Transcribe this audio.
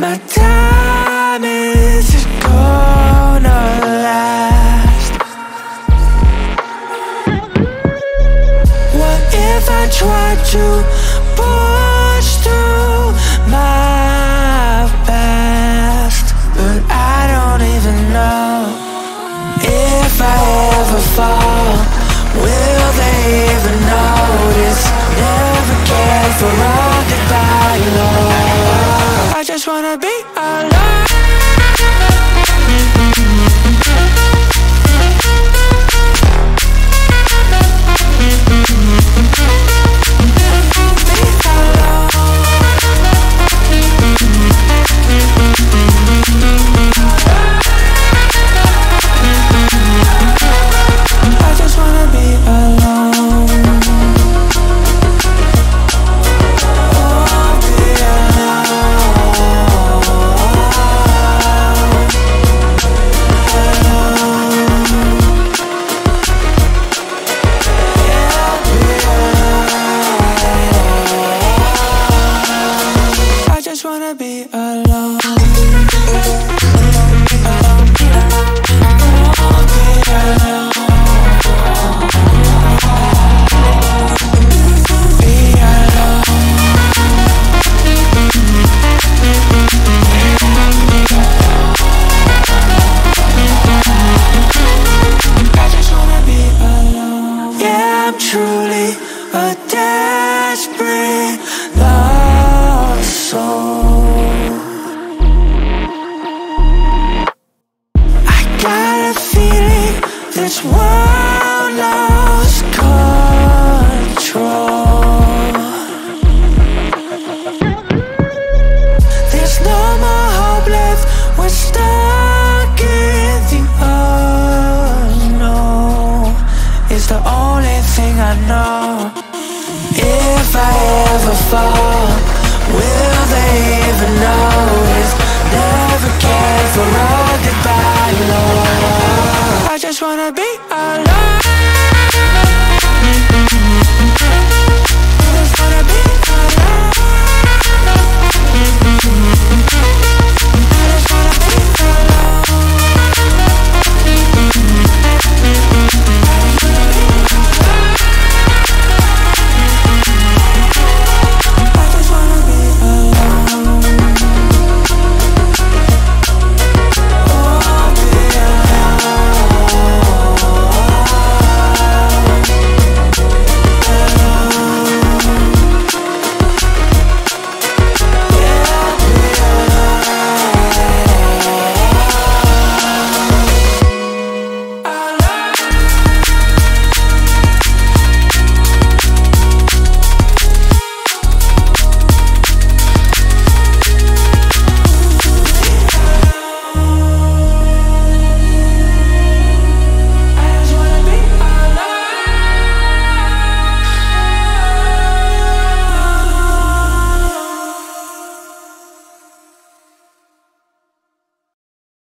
My time is gonna last. What if I try to push through my past, but I don't even know if I ever fall. Will they even notice? Never cared for all that I love. I just wanna be alive. Truly a desperate lost soul. I got a feeling this world lost control. There's no more hope left, we're stuck in the unknown. It's the only thing I know. If I ever fall,